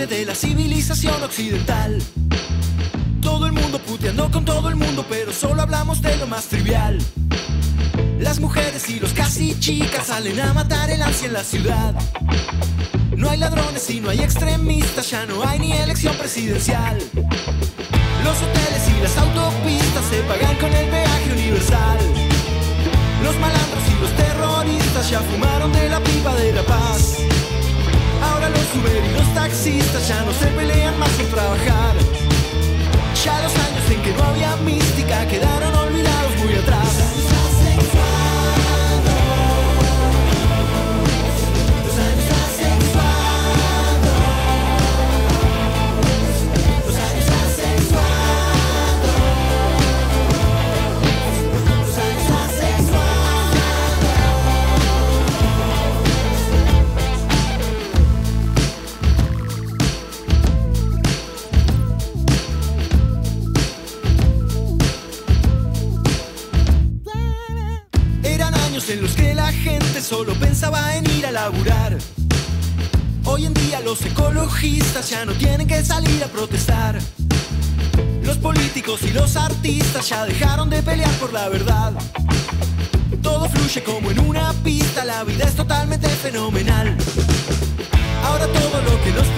baile de la civilización occidental. Todo el mundo puteando con todo el mundo, pero solo hablamos de lo más trivial. Las mujeres y los casi chicas salen a matar el ansia en la ciudad. No hay ladrones y no hay extremistas, ya no hay ni elección presidencial. Los hoteles y las autopistas se pagan con el peaje universal. Los malandros y los terroristas ya fumaron de la pipa de la paz. Ahora los Uber y los taxistas ya no se pelean más por trabajar. Ya los años en que no había mística quedaron olvidados muy atrás. En los que la gente solo pensaba en ir a laburar. Hoy en día los ecologistas ya no tienen que salir a protestar. Los políticos y los artistas ya dejaron de pelear por la verdad. Todo fluye como en una pista, la vida es totalmente fenomenal. Ahora todo lo que nos